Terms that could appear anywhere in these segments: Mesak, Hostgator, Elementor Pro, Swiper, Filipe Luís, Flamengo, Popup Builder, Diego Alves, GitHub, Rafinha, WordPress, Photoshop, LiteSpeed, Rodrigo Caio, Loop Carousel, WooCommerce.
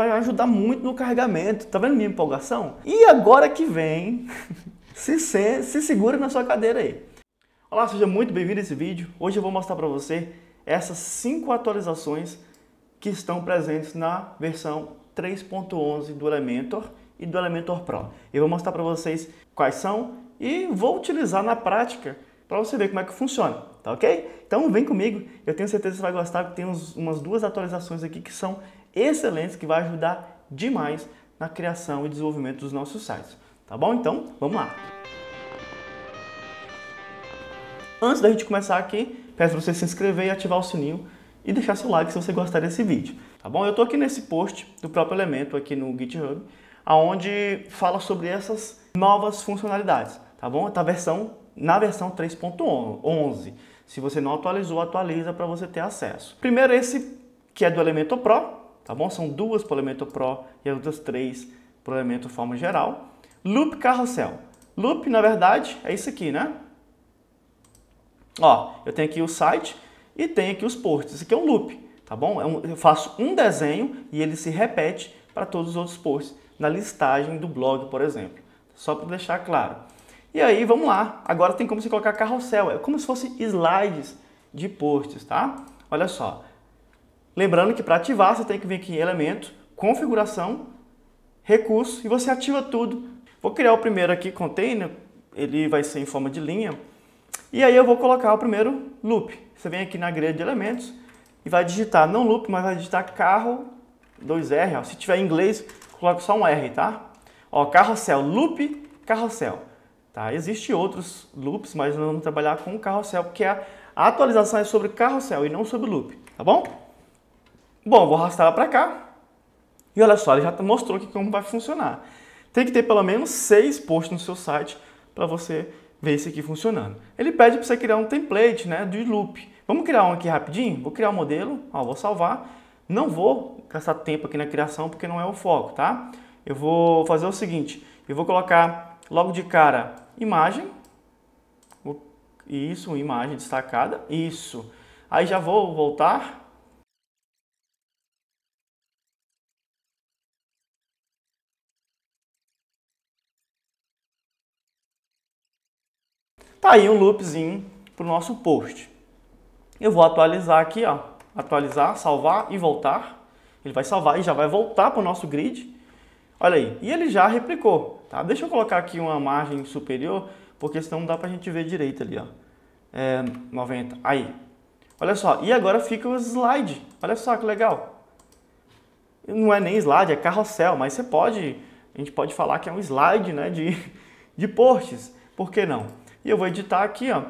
vai ajudar muito no carregamento. Tá vendo minha empolgação? E agora que vem, se segura na sua cadeira aí. Olá, seja muito bem-vindo a esse vídeo. Hoje eu vou mostrar para você essas 5 atualizações que estão presentes na versão 3.11 do Elementor e do Elementor Pro. Eu vou mostrar para vocês quais são e vou utilizar na prática para você ver como é que funciona, tá ok? Então vem comigo, eu tenho certeza que você vai gostar, porque tem umas 2 atualizações aqui que são excelentes, que vai ajudar demais na criação e desenvolvimento dos nossos sites, tá bom? Então vamos lá! Antes da gente começar aqui, peço para você se inscrever e ativar o sininho e deixar seu like se você gostar desse vídeo, tá bom? Eu estou aqui nesse post do próprio Elementor aqui no GitHub, aonde fala sobre essas novas funcionalidades, tá bom? Na versão 3.11. Se você não atualizou, atualiza para você ter acesso. Primeiro esse que é do Elementor Pro, tá bom? São 2 para o Elementor Pro e as outras 3 para o Elementor Forma Geral. Loop Carrossel. Loop, na verdade, é isso aqui, né? Ó, eu tenho aqui o site e tenho aqui os posts. Isso aqui é um loop, tá bom? Eu faço um desenho e ele se repete para todos os outros posts, na listagem do blog, por exemplo. Só para deixar claro. E aí, vamos lá. Agora tem como você colocar carrossel. É como se fosse slides de posts, tá? Olha só. Lembrando que para ativar, você tem que vir aqui em Elemento, Configuração, Recurso, e você ativa tudo. Vou criar o primeiro aqui, Container. Ele vai ser em forma de linha. E aí eu vou colocar o primeiro loop. Você vem aqui na grelha de elementos e vai digitar, não loop, mas vai digitar carro, 2R. Ó. Se tiver em inglês, coloca só um R, tá? Ó, carrossel, loop, carrossel. Tá? Existem outros loops, mas nós vamos trabalhar com carrossel, porque a atualização é sobre carrossel e não sobre loop, tá bom? Bom, vou arrastar ela para cá. E olha só, ele já mostrou aqui como vai funcionar. Tem que ter pelo menos 6 posts no seu site para você ver isso aqui funcionando. Ele pede para você criar um template, né, de loop. Vamos criar um aqui rapidinho? Vou criar um modelo, ó, vou salvar. Não vou gastar tempo aqui na criação porque não é o foco, tá? Eu vou fazer o seguinte, eu vou colocar logo de cara imagem. Isso, imagem destacada. Isso. Aí já vou voltar. Tá aí um loopzinho para o nosso post. Eu vou atualizar aqui, ó. Atualizar, salvar e voltar. Ele vai salvar e já vai voltar para o nosso grid. Olha aí. E ele já replicou, tá? Deixa eu colocar aqui uma margem superior, porque senão não dá para a gente ver direito ali, ó. É, 90. Aí. Olha só. E agora fica o slide. Olha só que legal. Não é nem slide, é carrossel. Mas você pode... A gente pode falar que é um slide, né? De posts. Por que não? E eu vou editar aqui, ó.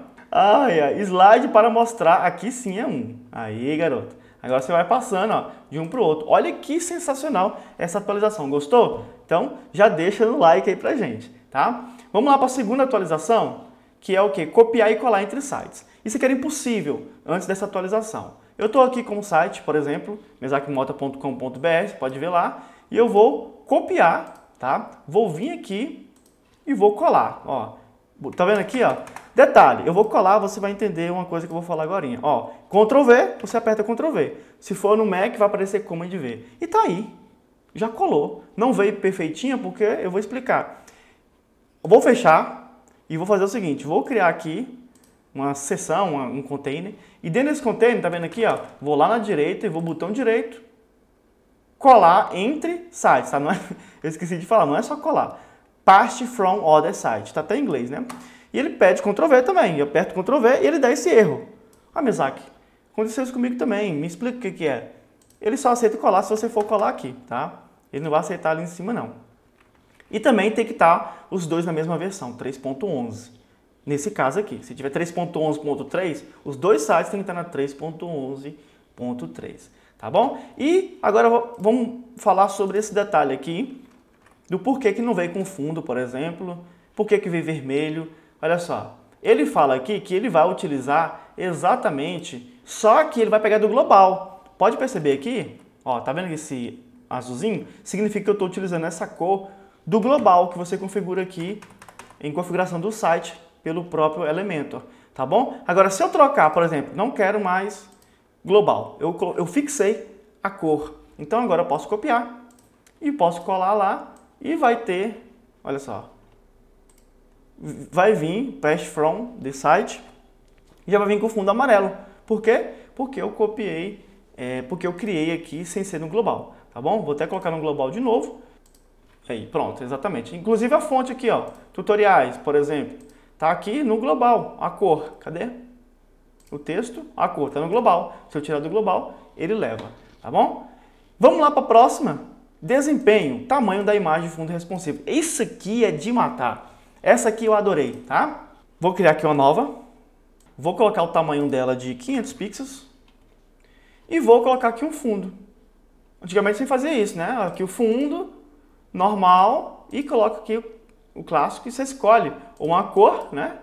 Slide para mostrar. Aqui sim é um. Aí, garoto. Agora você vai passando, ó, de um para o outro. Olha que sensacional essa atualização. Gostou? Então, já deixa no like aí pra gente, tá? Vamos lá para a segunda atualização, que é o quê? Copiar e colar entre sites. Isso aqui era impossível antes dessa atualização. Eu estou aqui com o site, por exemplo, mesakmota.com.br, pode ver lá. E eu vou copiar, tá? Vou vir aqui e vou colar, ó. Tá vendo aqui, ó? Detalhe, eu vou colar, você vai entender uma coisa que eu vou falar agora. Ó, Ctrl V, você aperta Ctrl V. Se for no Mac, vai aparecer Command V. E tá aí. Já colou. Não veio perfeitinha porque eu vou explicar. Eu vou fechar e vou fazer o seguinte. Vou criar aqui uma seção, um container. E dentro desse container, tá vendo aqui, ó? Vou lá na direita e vou botão direito. Colar entre sites, tá? Não é... Eu esqueci de falar, não é só colar. Paste from other site. Tá até em inglês, né? E ele pede Ctrl V também. Eu aperto Ctrl V e ele dá esse erro. Ah, Mesak, aconteceu isso comigo também. Me explica o que é. Ele só aceita colar se você for colar aqui, tá? Ele não vai aceitar ali em cima, não. E também tem que estar os 2 na mesma versão, 3.11. Nesse caso aqui. Se tiver 3.11.3, os 2 sites tem que estar na 3.11.3. Tá bom? E agora vamos falar sobre esse detalhe aqui. Do porquê que não veio com fundo, por exemplo. Porquê que veio vermelho. Olha só. Ele fala aqui que ele vai utilizar exatamente, só que ele vai pegar do global. Pode perceber aqui? Ó, tá vendo esse azulzinho? Significa que eu estou utilizando essa cor do global que você configura aqui em configuração do site pelo próprio Elementor. Tá bom? Agora, se eu trocar, por exemplo, não quero mais global. Eu fixei a cor. Então, agora eu posso copiar. e posso colar lá e vai ter, olha só, vai vir paste from the site e já vai vir com fundo amarelo. Por quê? Porque eu copiei, porque eu criei aqui sem ser no global, tá bom? Vou até colocar no global de novo. Aí, pronto, exatamente. Inclusive a fonte aqui, ó, tutoriais, por exemplo, tá aqui no global, a cor, cadê? O texto, a cor, tá no global. Se eu tirar do global, ele leva, tá bom? Vamos lá para a próxima. Desempenho, tamanho da imagem de fundo responsivo. Isso aqui é de matar. Essa aqui eu adorei, tá? Vou criar aqui uma nova. Vou colocar o tamanho dela de 500 pixels. E vou colocar aqui um fundo. Antigamente sem fazer isso, né? Aqui o fundo, normal, e coloca aqui o clássico e você escolhe ou uma cor, né?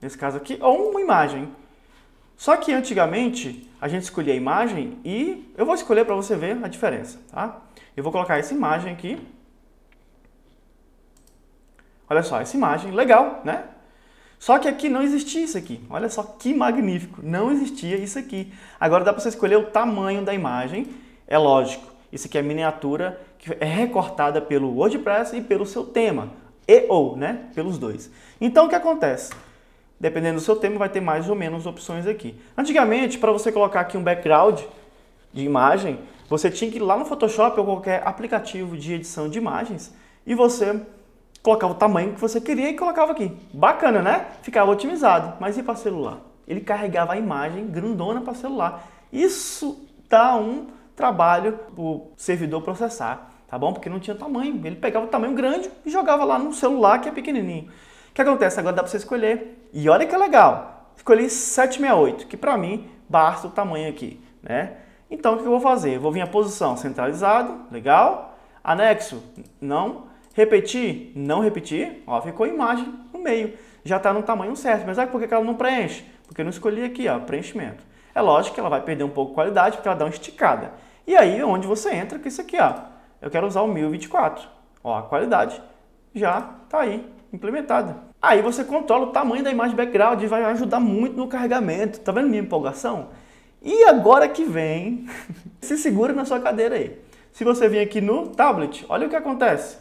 Nesse caso aqui, ou uma imagem. Só que antigamente a gente escolhia a imagem e eu vou escolher para você ver a diferença, tá? Eu vou colocar essa imagem aqui. Olha só, essa imagem, legal, né? Só que aqui não existia isso aqui. Olha só que magnífico, não existia isso aqui. Agora dá para você escolher o tamanho da imagem, é lógico. Isso aqui é miniatura que é recortada pelo WordPress e pelo seu tema, e ou, né? Pelos dois. Então o que acontece? Dependendo do seu tema, vai ter mais ou menos opções aqui. Antigamente, para você colocar aqui um background de imagem, você tinha que ir lá no Photoshop ou qualquer aplicativo de edição de imagens e você colocava o tamanho que você queria e colocava aqui. Bacana, né? Ficava otimizado. Mas e para celular? Ele carregava a imagem grandona para celular. Isso dá um trabalho para o servidor processar, tá bom? Porque não tinha tamanho. Ele pegava o tamanho grande e jogava lá no celular que é pequenininho. O que acontece? Agora dá para você escolher. E olha que legal, escolhi 768, que para mim basta o tamanho aqui, né? Então o que eu vou fazer? Vou vir a posição centralizado, legal, anexo, não, repetir, não repetir, ó, ficou a imagem no meio, já está no tamanho certo, mas sabe por que ela não preenche? Porque eu não escolhi aqui, ó, preenchimento. É lógico que ela vai perder um pouco de qualidade, porque ela dá uma esticada. E aí onde você entra com isso aqui, ó, eu quero usar o 1024, ó, a qualidade já está aí implementada. Aí você controla o tamanho da imagem background e vai ajudar muito no carregamento. Tá vendo minha empolgação? E agora que vem, se segura na sua cadeira aí. Se você vir aqui no tablet, olha o que acontece.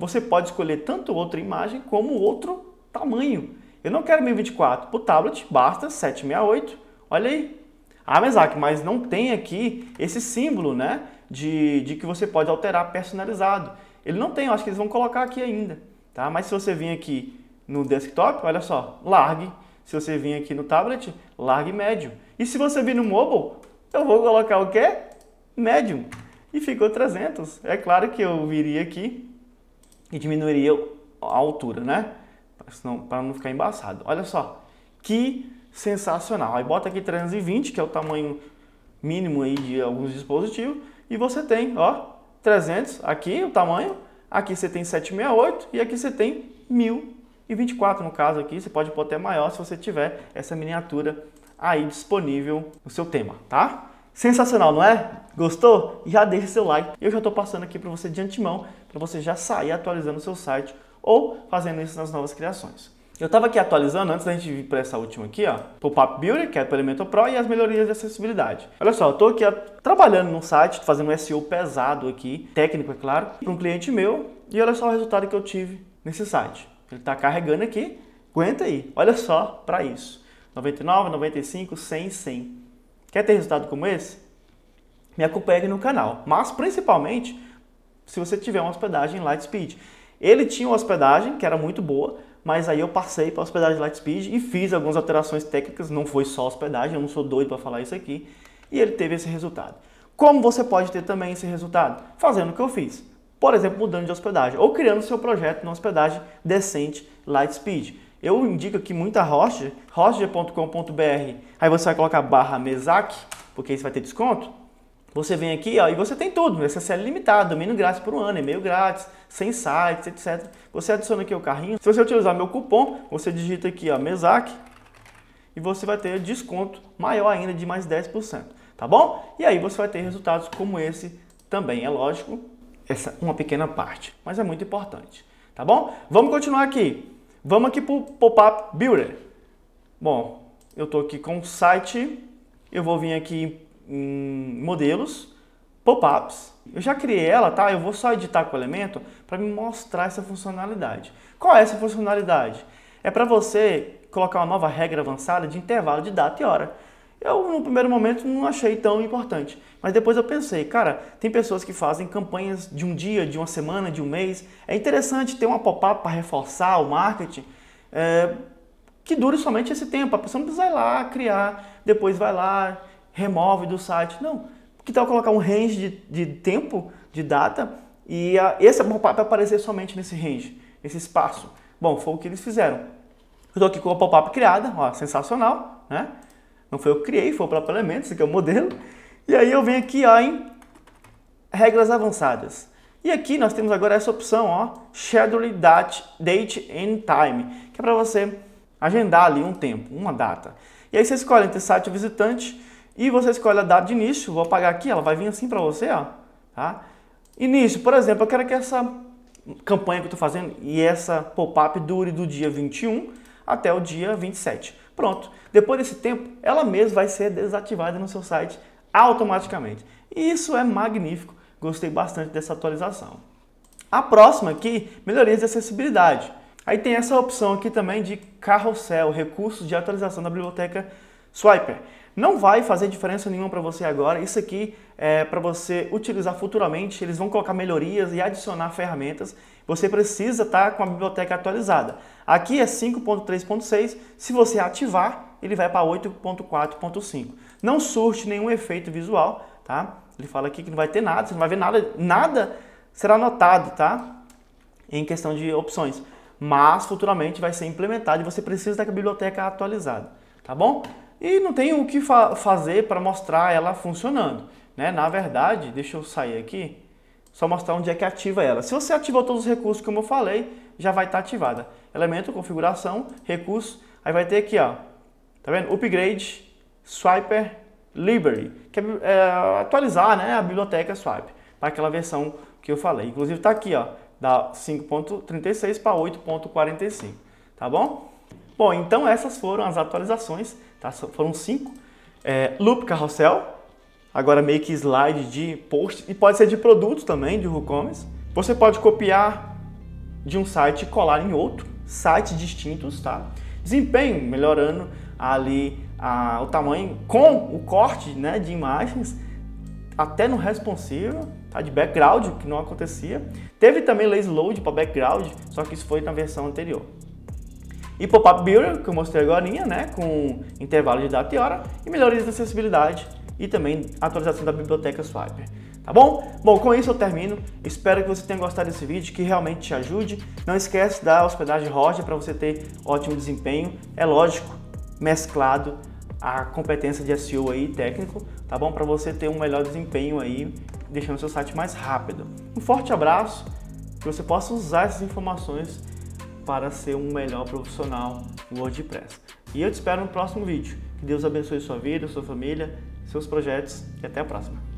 Você pode escolher tanto outra imagem como outro tamanho. Eu não quero 1024. Para o tablet, basta 768. Olha aí. Ah, mas não tem aqui esse símbolo, né? De que você pode alterar personalizado. Ele não tem, eu acho que eles vão colocar aqui ainda. Tá? Mas se você vir aqui no desktop, olha só, largue. Se você vir aqui no tablet, largue médio. E se você vir no mobile, eu vou colocar o quê? Médium. E ficou 300. É claro que eu viria aqui e diminuiria a altura, né? Para não ficar embaçado. Olha só, que sensacional. Aí bota aqui 320, que é o tamanho mínimo aí de alguns dispositivos. E você tem, ó, 300 aqui, o tamanho. Aqui você tem 768 e aqui você tem 1000. E 24 no caso aqui, você pode pôr até maior se você tiver essa miniatura aí disponível no seu tema, tá? Sensacional, não é? Gostou? Já deixa seu like. Eu já estou passando aqui para você de antemão, para você já sair atualizando o seu site ou fazendo isso nas novas criações. Eu estava aqui atualizando, antes da gente vir para essa última aqui, ó, Popup Builder, que é para o Elementor Pro e as melhorias de acessibilidade. Olha só, eu estou aqui trabalhando no site, fazendo um SEO pesado aqui, técnico, é claro, para um cliente meu, e olha só o resultado que eu tive nesse site. Ele está carregando aqui, aguenta aí, olha só para isso. 99, 95, 100, 100. Quer ter resultado como esse? Me acompanha aqui no canal. Mas principalmente, se você tiver uma hospedagem em LiteSpeed. Ele tinha uma hospedagem que era muito boa, mas aí eu passei para a hospedagem LiteSpeed e fiz algumas alterações técnicas, não foi só hospedagem, eu não sou doido para falar isso aqui. E ele teve esse resultado. Como você pode ter também esse resultado? Fazendo o que eu fiz. Por exemplo, mudando de hospedagem ou criando seu projeto numa hospedagem decente LiteSpeed. Eu indico aqui muita Hostgator, hostgator.com.br. Aí você vai colocar /mesac, porque isso vai ter desconto. Você vem aqui, ó, e você tem tudo, SSL limitado, domínio grátis por um ano, e-mail grátis, sem sites, etc. Você adiciona aqui o carrinho. Se você utilizar meu cupom, você digita aqui, ó, mesac, e você vai ter desconto maior ainda de mais 10%, tá bom? E aí você vai ter resultados como esse também, é lógico. Essa uma pequena parte, mas é muito importante, tá bom? Vamos continuar aqui. Vamos aqui para o Popup Builder. Bom, eu estou aqui com o site, eu vou vir aqui em modelos, Popups. Eu já criei ela, tá? Eu vou só editar com o Elementor para me mostrar essa funcionalidade. Qual é essa funcionalidade? É para você colocar uma nova regra avançada de intervalo de data e hora. Eu, no primeiro momento, não achei tão importante. Mas depois eu pensei, cara, tem pessoas que fazem campanhas de um dia, de uma semana, de um mês. É interessante ter uma pop-up para reforçar o marketing que dure somente esse tempo. A pessoa não precisa ir lá, criar, depois vai lá, remove do site. Não, que tal colocar um range de tempo, de data, e esse pop-up aparecer somente nesse range, nesse espaço. Bom, foi o que eles fizeram. Eu estou aqui com a pop-up criada, ó, sensacional, né? Não foi eu que criei, foi o próprio Elementor, esse aqui é o modelo. E aí eu venho aqui, ó, em regras avançadas. E aqui nós temos agora essa opção, ó, Schedule Date and Time, que é para você agendar ali um tempo, uma data. E aí você escolhe entre site e visitante e você escolhe a data de início. Vou apagar aqui, ela vai vir assim para você, ó, tá? Início, por exemplo, eu quero que essa campanha que eu estou fazendo e essa pop-up dure do dia 21 até o dia 27. Pronto. Depois desse tempo, ela mesma vai ser desativada no seu site automaticamente. E isso é magnífico. Gostei bastante dessa atualização. A próxima aqui, melhorias de acessibilidade. Aí tem essa opção aqui também de carrossel, recursos de atualização da biblioteca Swiper. Não vai fazer diferença nenhuma para você agora. Isso aqui é para você utilizar futuramente. Eles vão colocar melhorias e adicionar ferramentas. Você precisa estar com a biblioteca atualizada. Aqui é 5.3.6. Se você ativar, ele vai para 8.4.5. Não surte nenhum efeito visual, tá? Ele fala aqui que não vai ter nada. Você não vai ver nada. Nada será notado, tá? Em questão de opções. Mas futuramente vai ser implementado e você precisa estar com a biblioteca atualizada, tá bom? E não tem o que fazer para mostrar ela funcionando, né? Na verdade, deixa eu sair aqui, só mostrar onde é que ativa ela. Se você ativou todos os recursos, como eu falei, já vai estar ativada. Elemento, configuração, recursos, aí vai ter aqui, ó, tá vendo? Upgrade, Swiper, Library, que é atualizar, né, a biblioteca Swipe, para aquela versão que eu falei. Inclusive está aqui, ó, da 5.36 para 8.45, tá bom? Bom, então essas foram as atualizações, tá? Foram 5. Loop Carrossel, agora meio que slide de post, e pode ser de produto também, de WooCommerce. Você pode copiar de um site e colar em outro, sites distintos, tá? Desempenho, melhorando ali o tamanho com o corte, né, de imagens, até no responsivo, tá? De background, que não acontecia. Teve também lazy load para background, só que isso foi na versão anterior. E Popup Builder, que eu mostrei agora, né, com intervalo de data e hora, e melhorias de acessibilidade e também atualização da biblioteca Swiper, tá bom? Bom, com isso eu termino. Espero que você tenha gostado desse vídeo, que realmente te ajude. Não esquece da hospedagem Hostgator para você ter ótimo desempenho. É lógico, mesclado a competência de SEO aí, técnico, tá bom? Para você ter um melhor desempenho aí, deixando seu site mais rápido. Um forte abraço, que você possa usar essas informações para ser um melhor profissional no WordPress. E eu te espero no próximo vídeo. Que Deus abençoe sua vida, sua família, seus projetos e até a próxima.